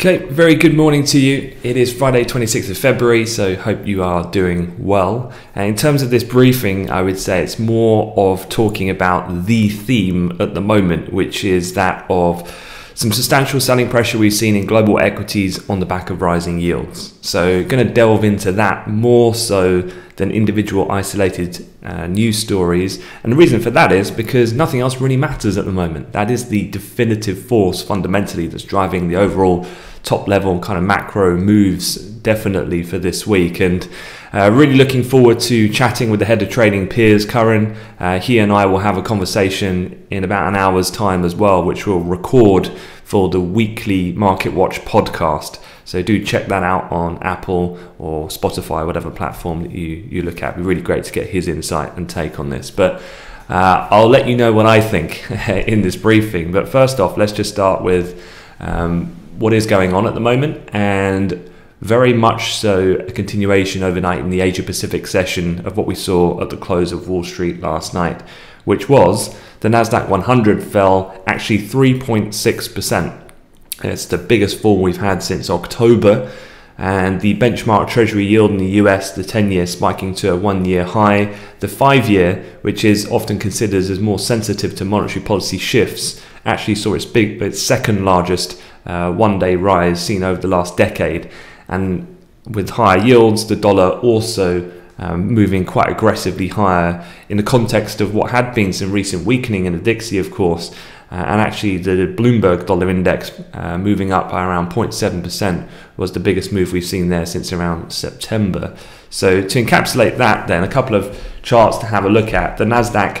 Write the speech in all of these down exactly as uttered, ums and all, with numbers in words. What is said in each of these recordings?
Okay, very good morning to you. It is Friday twenty-sixth of February, so hope you are doing well. And in terms of this briefing, I would say it's more of talking about the theme at the moment, which is that of some substantial selling pressure we've seen in global equities on the back of rising yields. So going to delve into that more so than individual isolated uh, news stories. And the reason for that is because nothing else really matters at the moment. That is the definitive force fundamentally that's driving the overall top level kind of macro moves definitely for this week. And uh, really looking forward to chatting with the head of trading, Piers Curran. Uh, he and I will have a conversation in about an hour's time as well, which we'll record for the weekly Market Watch podcast. So do check that out on Apple or Spotify, whatever platform that you, you look at. It'd be really great to get his insight and take on this. But uh, I'll let you know what I think in this briefing. But first off, let's just start with um, what is going on at the moment, and very much so a continuation overnight in the Asia-Pacific session of what we saw at the close of Wall Street last night, which was the Nasdaq one hundred fell actually three point six percent. It's the biggest fall we've had since October, and the benchmark treasury yield in the U S, the ten year spiking to a one year high, the five year, which is often considered as more sensitive to monetary policy shifts, actually saw its big, its second largest uh, one day rise seen over the last decade. And with higher yields, the dollar also Um, moving quite aggressively higher in the context of what had been some recent weakening in the Dixie, of course, uh, and actually the Bloomberg dollar index uh, moving up by around zero point seven percent was the biggest move we've seen there since around September. So to encapsulate that then, a couple of charts to have a look at. The Nasdaq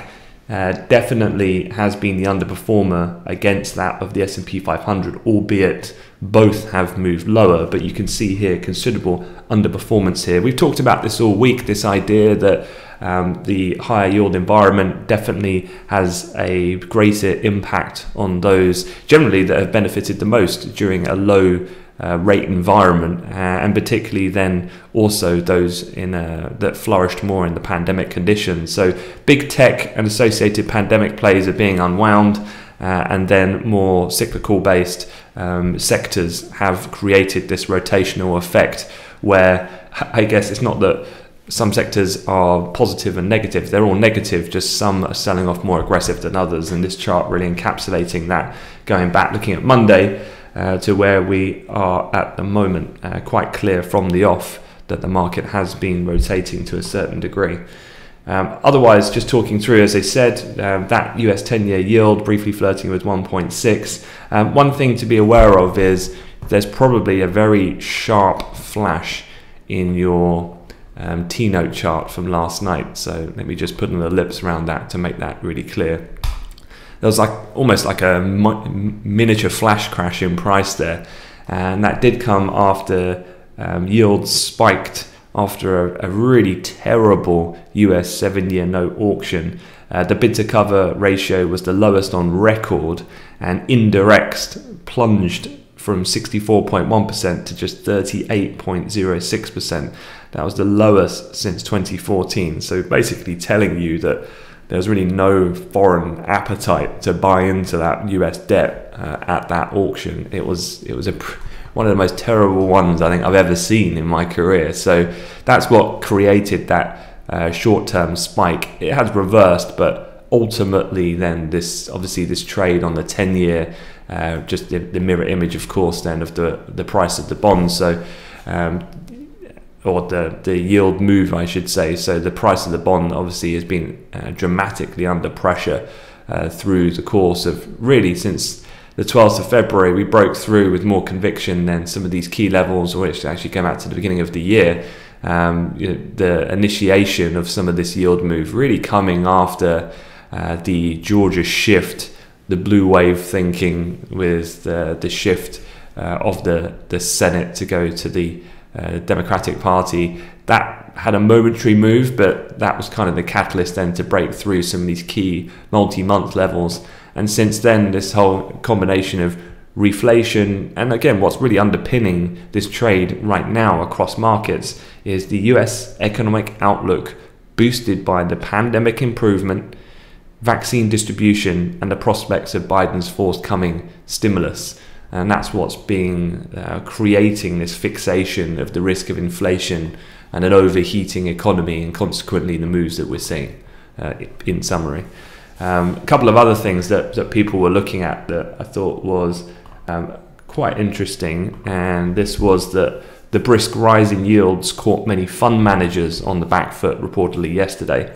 uh, definitely has been the underperformer against that of the S and P five hundred, albeit both have moved lower, but you can see here considerable underperformance here. We've talked about this all week, this idea that um, the higher yield environment definitely has a greater impact on those generally that have benefited the most during a low uh, rate environment, uh, and particularly then also those in a, that flourished more in the pandemic conditions. So big tech and associated pandemic plays are being unwound. Uh, and then more cyclical based um, sectors have created this rotational effect where I guess it's not that some sectors are positive and negative, they're all negative, just some are selling off more aggressive than others. And this chart really encapsulating that, going back, looking at Monday uh, to where we are at the moment, uh, quite clear from the off that the market has been rotating to a certain degree. Um, otherwise, just talking through, as I said, um, that U S ten year yield briefly flirting with one point six. Um, one thing to be aware of is there's probably a very sharp flash in your um, T-note chart from last night. So let me just put an ellipse around that to make that really clear. There was like almost like a mi miniature flash crash in price there. And that did come after um, yields spiked after a, a really terrible U S seven year note auction. Uh, the bid to cover ratio was the lowest on record, and indirects plunged from sixty-four point one percent to just thirty-eight point zero six percent. That was the lowest since twenty fourteen. So basically telling you that there's really no foreign appetite to buy into that U S debt uh, at that auction. It was, it was a pr one of the most terrible ones I think I've ever seen in my career. So that's what created that uh, short-term spike. It has reversed, but ultimately then this, obviously this trade on the ten year, uh, just the, the mirror image, of course, then of the, the price of the bond. So, um, or the, the yield move, I should say. So the price of the bond obviously has been uh, dramatically under pressure uh, through the course of really since the twelfth of February, we broke through with more conviction than some of these key levels, which actually came out to the beginning of the year. Um, you know, the initiation of some of this yield move really coming after uh, the Georgia shift, the blue wave thinking with the, the shift uh, of the, the Senate to go to the uh, Democratic Party. That had a momentary move, but that was kind of the catalyst then to break through some of these key multi-month levels. And since then, this whole combination of reflation, and again, what's really underpinning this trade right now across markets is the U S economic outlook boosted by the pandemic improvement, vaccine distribution, and the prospects of Biden's forthcoming stimulus. And that's what's being uh, creating this fixation of the risk of inflation and an overheating economy, and consequently the moves that we're seeing, uh, in summary. Um, a couple of other things that, that people were looking at that I thought was um, quite interesting, and this was that the brisk rise in yields caught many fund managers on the back foot reportedly yesterday.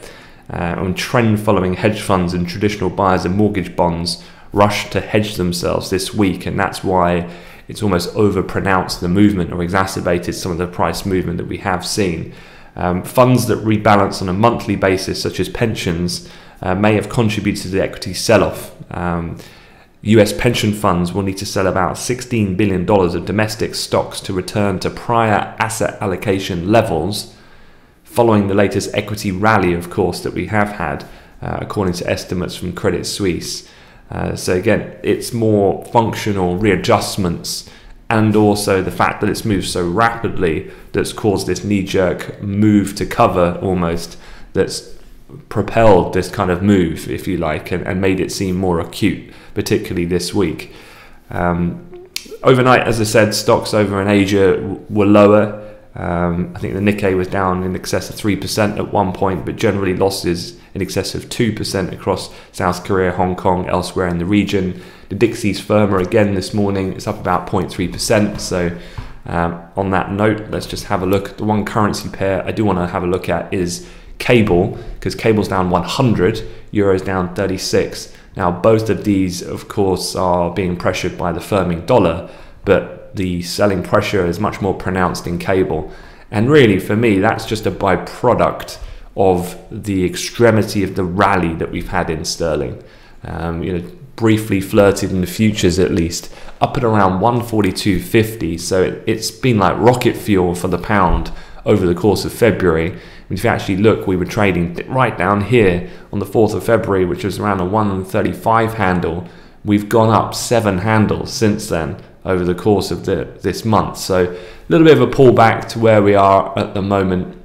Uh, and trend following hedge funds and traditional buyers of mortgage bonds rushed to hedge themselves this week, and that's why it's almost overpronounced the movement or exacerbated some of the price movement that we have seen. Um, funds that rebalance on a monthly basis, such as pensions, uh, may have contributed to the equity sell-off. Um, U S pension funds will need to sell about sixteen billion dollars of domestic stocks to return to prior asset allocation levels, following the latest equity rally, of course, that we have had, uh, according to estimates from Credit Suisse. Uh, so again, it's more functional readjustments, and also the fact that it's moved so rapidly that's caused this knee-jerk move to cover almost, that's propelled this kind of move, if you like, and, and made it seem more acute, particularly this week. Um, overnight, as I said, stocks over in Asia were lower. Um, I think the Nikkei was down in excess of three percent at one point, but generally losses in excess of two percent across South Korea, Hong Kong, elsewhere in the region. The Dixie's firmer again this morning. It's up about zero point three percent. So um, on that note, let's just have a look. The one currency pair I do want to have a look at is cable, because cable's down one hundred, euro's down thirty-six. Now, both of these, of course, are being pressured by the firming dollar, but the selling pressure is much more pronounced in cable. And really, for me, that's just a byproduct of the extremity of the rally that we've had in sterling. Um, you know, briefly flirted in the futures, at least, up at around one forty-two fifty. So it, it's been like rocket fuel for the pound over the course of February. And if you actually look, we were trading right down here on the fourth of February, which was around a one thirty-five handle. We've gone up seven handles since then, over the course of the, this month. So a little bit of a pullback to where we are at the moment.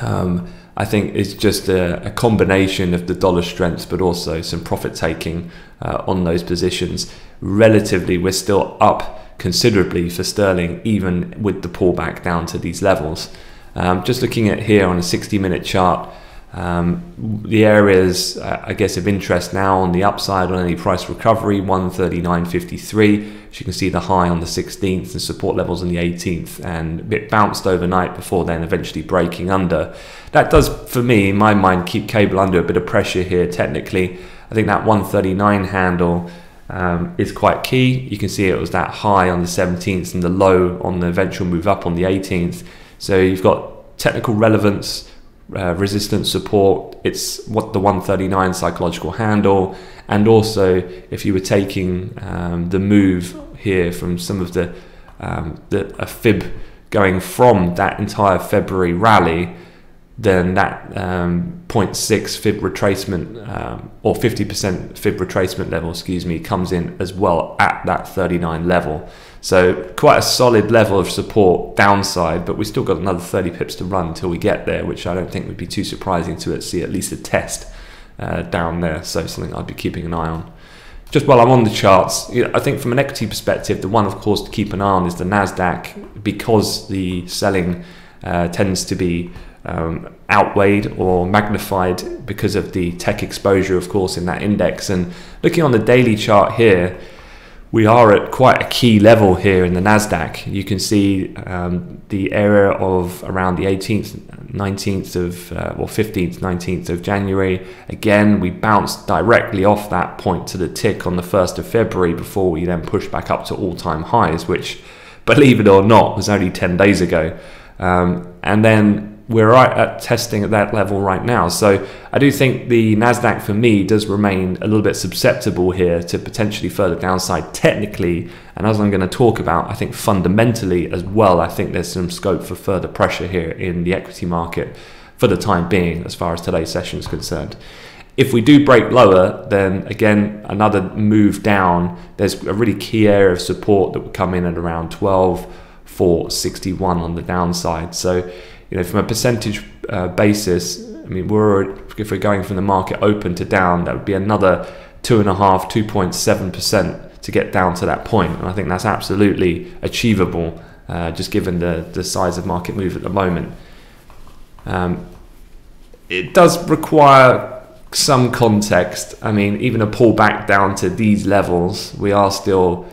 Um, I think it's just a, a combination of the dollar strength, but also some profit taking uh, on those positions. Relatively, we're still up considerably for sterling, even with the pullback down to these levels. Um, just looking at here on a sixty minute chart, um, the areas, uh, I guess, of interest now on the upside on any price recovery, one thirty-nine fifty-three. As you can see, the high on the sixteenth and support levels on the eighteenth, and it bounced overnight before then eventually breaking under. That does, for me, in my mind, keep cable under a bit of pressure here technically. I think that one thirty-nine handle um, is quite key. You can see it was that high on the seventeenth and the low on the eventual move up on the eighteenth. So you've got technical relevance, Uh, resistance, support. It's what the one thirty-nine psychological handle, and also if you were taking um, the move here from some of the, um, the a fib going from that entire February rally, then that um, zero point six fib retracement um, or fifty percent fib retracement level, excuse me, comes in as well at that thirty-nine level. So quite a solid level of support downside, but we've still got another thirty pips to run until we get there, which I don't think would be too surprising to see at least a test uh, down there. So something I'd be keeping an eye on. Just while I'm on the charts, you know, I think from an equity perspective, the one, of course, to keep an eye on is the NASDAQ, because the selling uh, tends to be um, outweighed or magnified because of the tech exposure, of course, in that index. And looking on the daily chart here, we are at quite a key level here in the NASDAQ. You can see um, the area of around the eighteenth, nineteenth of, uh, well, fifteenth, nineteenth of January. Again, we bounced directly off that point to the tick on the first of February before we then pushed back up to all-time highs, which, believe it or not, was only ten days ago. Um, and then we're right at testing at that level right now. So I do think the NASDAQ, for me, does remain a little bit susceptible here to potentially further downside technically. And as I'm going to talk about, I think fundamentally as well, I think there's some scope for further pressure here in the equity market for the time being, as far as today's session is concerned. If we do break lower, then again, another move down, there's a really key area of support that would come in at around twelve four sixty-one on the downside. So, you know, from a percentage uh, basis, I mean, we're, if we're going from the market open to down, that would be another two and a half, two point seven percent to get down to that point. And I think that's absolutely achievable, uh, just given the, the size of market move at the moment. Um, it does require some context. I mean, even a pullback down to these levels, we are still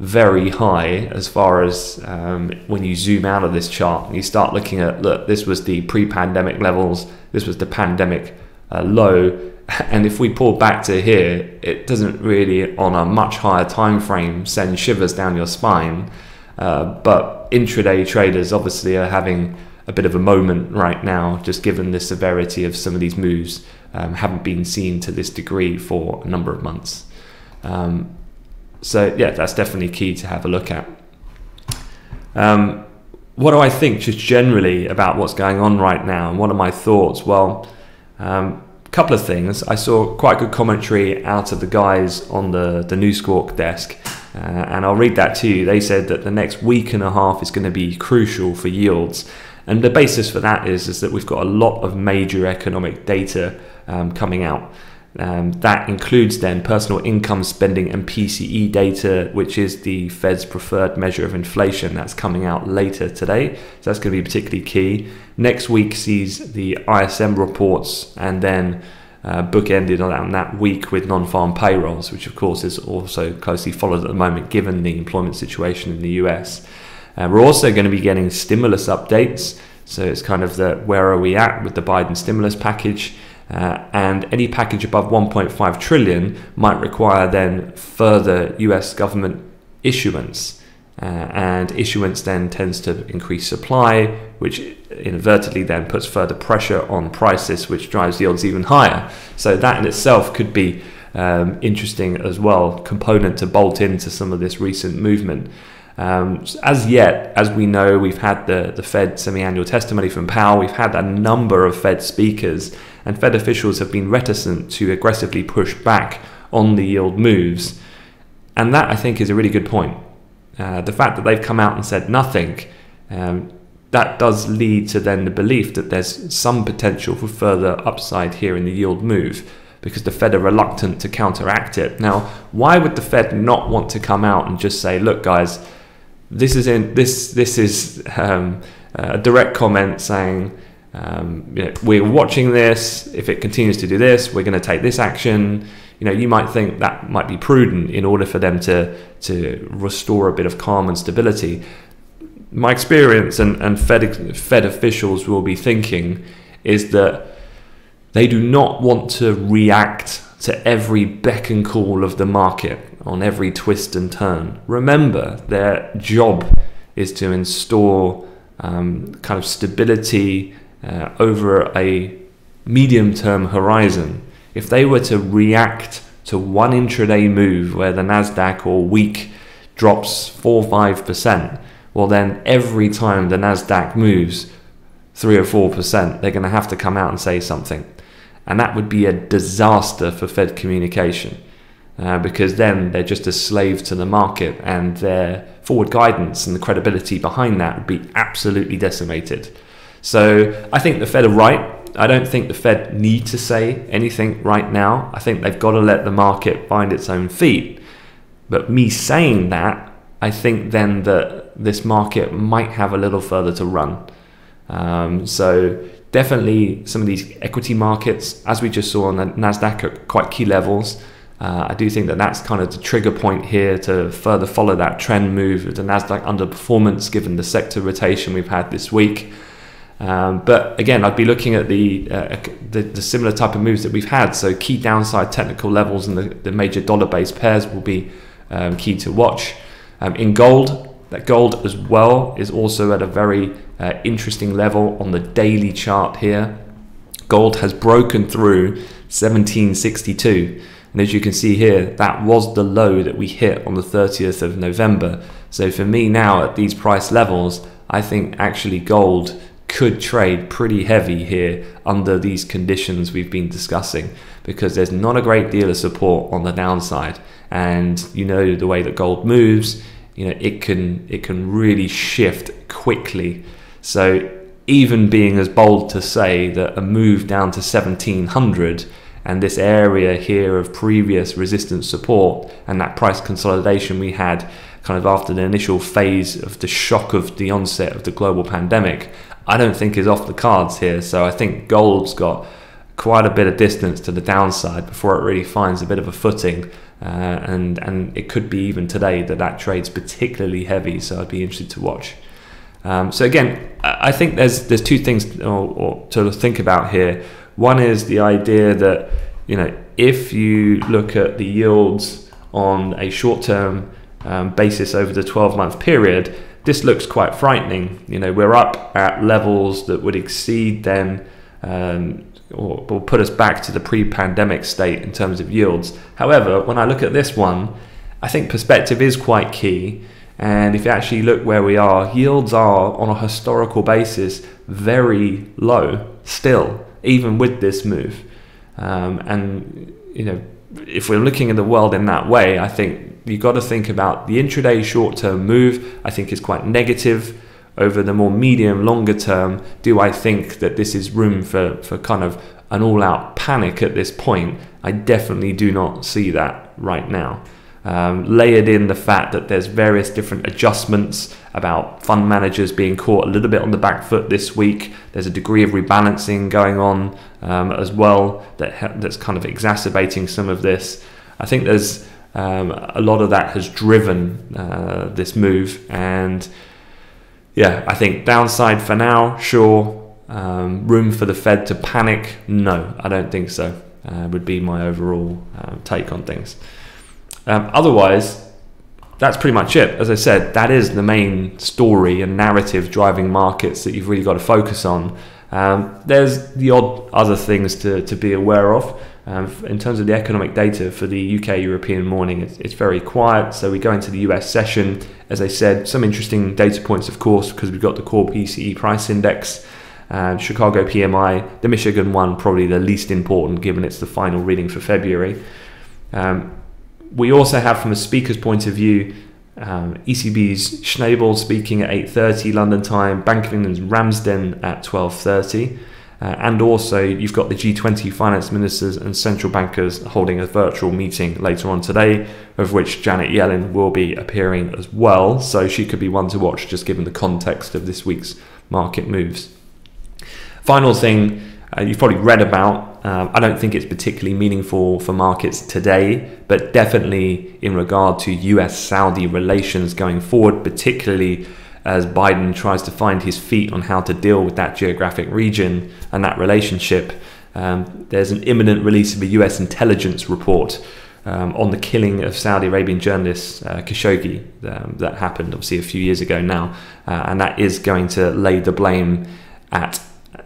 very high as far as um, when you zoom out of this chart and you start looking at, look, this was the pre-pandemic levels, this was the pandemic uh, low, and if we pull back to here, it doesn't really, on a much higher time frame, send shivers down your spine. Uh, but intraday traders obviously are having a bit of a moment right now, just given the severity of some of these moves. Um, haven't been seen to this degree for a number of months. Um, so yeah, that's definitely key to have a look at. Um, what do I think just generally about what's going on right now, and what are my thoughts? Well, um, a couple of things. I saw quite good commentary out of the guys on the, the NewSquark desk, uh, and I'll read that to you. They said that the next week and a half is going to be crucial for yields. And the basis for that is, is that we've got a lot of major economic data um, coming out. Um, that includes then personal income spending and P C E data, which is the Fed's preferred measure of inflation. That's coming out later today. So that's going to be particularly key. Next week sees the I S M reports, and then uh, bookended on that week with non-farm payrolls, which of course is also closely followed at the moment given the employment situation in the U S. Uh, we're also going to be getting stimulus updates, so it's kind of the where are we at with the Biden stimulus package, uh, and any package above one point five trillion might require then further U S government issuance, uh, and issuance then tends to increase supply, which inadvertently then puts further pressure on prices, which drives yields even higher. So that in itself could be um, interesting as well, component to bolt into some of this recent movement. Um, as yet, as we know, we've had the, the Fed semi-annual testimony from Powell, we've had a number of Fed speakers, and Fed officials have been reticent to aggressively push back on the yield moves. And that, I think, is a really good point. Uh, the fact that they've come out and said nothing, um, that does lead to then the belief that there's some potential for further upside here in the yield move, because the Fed are reluctant to counteract it. Now, why would the Fed not want to come out and just say, look, guys, This is in this. This is um, a direct comment saying, um, you know, we're watching this. If it continues to do this, we're going to take this action. You know, you might think that might be prudent in order for them to to restore a bit of calm and stability. My experience and and Fed Fed officials will be thinking is that they do not want to react to every beck and call of the market, on every twist and turn. Remember, their job is to instill um, kind of stability uh, over a medium-term horizon. If they were to react to one intraday move where the Nasdaq or week drops four or five percent, well then every time the Nasdaq moves three or four percent, they're going to have to come out and say something, and that would be a disaster for Fed communication. Uh, because then they're just a slave to the market, and their forward guidance and the credibility behind that would be absolutely decimated. So I think the Fed are right. I don't think the Fed need to say anything right now. I think they've got to let the market find its own feet. But me saying that, I think then that this market might have a little further to run. Um, so definitely some of these equity markets, as we just saw on the Nasdaq, are quite key levels. Uh, I do think that that's kind of the trigger point here to further follow that trend move of the Nasdaq underperformance, given the sector rotation we've had this week. Um, but again, I'd be looking at the, uh, the the similar type of moves that we've had. So key downside technical levels and the, the major dollar-based pairs will be um, key to watch. Um, in gold, that gold as well is also at a very uh, interesting level on the daily chart here. Gold has broken through seventeen sixty-two. And as you can see here, that was the low that we hit on the thirtieth of November. So for me now at these price levels, I think actually gold could trade pretty heavy here under these conditions we've been discussing, because there's not a great deal of support on the downside. And you know the way that gold moves, you know, it can, it can really shift quickly. So even being as bold to say that a move down to seventeen hundred and this area here of previous resistance support and that price consolidation we had kind of after the initial phase of the shock of the onset of the global pandemic, I don't think is off the cards here. So I think gold's got quite a bit of distance to the downside before it really finds a bit of a footing, uh, and and it could be even today that that trade's particularly heavy, so I'd be interested to watch. Um, so again, I think there's there's two things or, or to think about here. One is the idea that, you know, if you look at the yields on a short-term um, basis over the twelve-month period, this looks quite frightening. You know, we're up at levels that would exceed then um, or, or put us back to the pre-pandemic state in terms of yields. However, when I look at this one, I think perspective is quite key. And if you actually look where we are, yields are on a historical basis very low still, even with this move. Um, and, you know, if we're looking at the world in that way, I think you've got to think about the intraday short-term move. I think is quite negative over the more medium, longer term. Do I think that this is room for, for kind of an all-out panic at this point? I definitely do not see that right now. Um, layered in the fact that there's various different adjustments about fund managers being caught a little bit on the back foot this week. There's a degree of rebalancing going on um, as well that that's kind of exacerbating some of this. I think there's um, a lot of that has driven uh, this move, and yeah, I think downside for now, sure. Um, room for the Fed to panic? No, I don't think so. Uh, would be my overall uh, take on things. Um, otherwise, that's pretty much it. As I said, that is the main story and narrative driving markets that you've really got to focus on. Um, there's the odd other things to, to be aware of. Um, in terms of the economic data for the U K European morning, it's, it's very quiet. So we go into the U S session. As I said, some interesting data points, of course, because we've got the core P C E price index, uh, Chicago P M I, the Michigan one, probably the least important given it's the final reading for February. Um, We also have, from a speaker's point of view, um, E C B's Schnabel speaking at eight thirty London time, Bank of England's Ramsden at twelve thirty, uh, and also you've got the G twenty finance ministers and central bankers holding a virtual meeting later on today, of which Janet Yellen will be appearing as well, so she could be one to watch just given the context of this week's market moves. Final thing uh, you've probably read about, Um, I don't think it's particularly meaningful for markets today, but definitely in regard to U S Saudi relations going forward, particularly as Biden tries to find his feet on how to deal with that geographic region and that relationship. Um, there's an imminent release of a U S intelligence report um, on the killing of Saudi Arabian journalist uh, Khashoggi um, that happened obviously a few years ago now, uh, and that is going to lay the blame at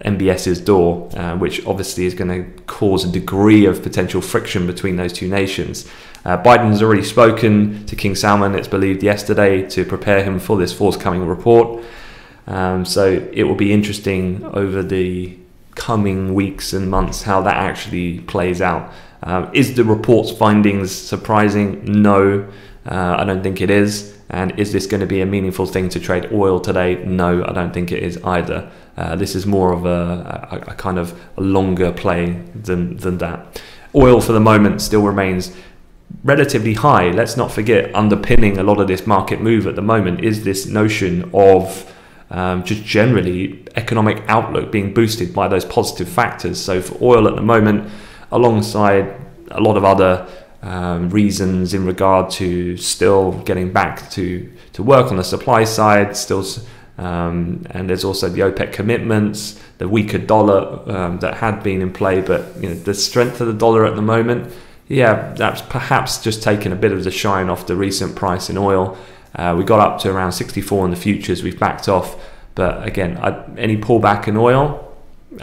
M B S's door, uh, which obviously is going to cause a degree of potential friction between those two nations. Uh, Biden's already spoken to King Salman, it's believed yesterday, to prepare him for this forthcoming report. Um, so it will be interesting over the coming weeks and months how that actually plays out. Uh, is the report's findings surprising? No, uh, I don't think it is. And is this going to be a meaningful thing to trade oil today? No, I don't think it is either. Uh, this is more of a, a, a kind of a longer play than, than that. Oil for the moment still remains relatively high. Let's not forget, underpinning a lot of this market move at the moment is this notion of um, just generally economic outlook being boosted by those positive factors. So for oil at the moment, alongside a lot of other Um, reasons in regard to still getting back to, to work on the supply side, still, um, and there's also the OPEC commitments, the weaker dollar um, that had been in play, but you know, the strength of the dollar at the moment, yeah, that's perhaps just taken a bit of the shine off the recent price in oil. Uh, we got up to around sixty-four in the futures, we've backed off, but again, I, any pullback in oil,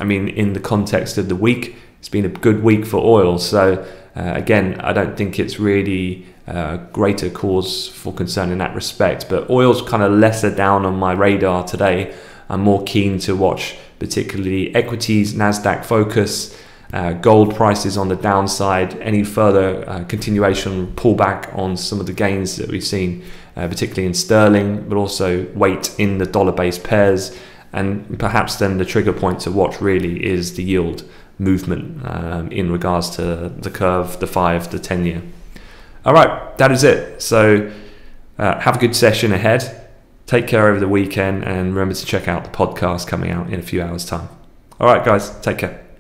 I mean, in the context of the week, it's been a good week for oil, so Uh, again, I don't think it's really uh, greater cause for concern in that respect, but oil's kind of lesser down on my radar today. I'm more keen to watch particularly equities, Nasdaq focus, uh, gold prices on the downside, any further uh, continuation pullback on some of the gains that we've seen, uh, particularly in sterling, but also weight in the dollar-based pairs. And perhaps then the trigger point to watch really is the yield movement um, in regards to the curve, the five, the ten year. All right, that is it. So uh, have a good session ahead. Take care over the weekend, and remember to check out the podcast coming out in a few hours time. All right, guys, take care.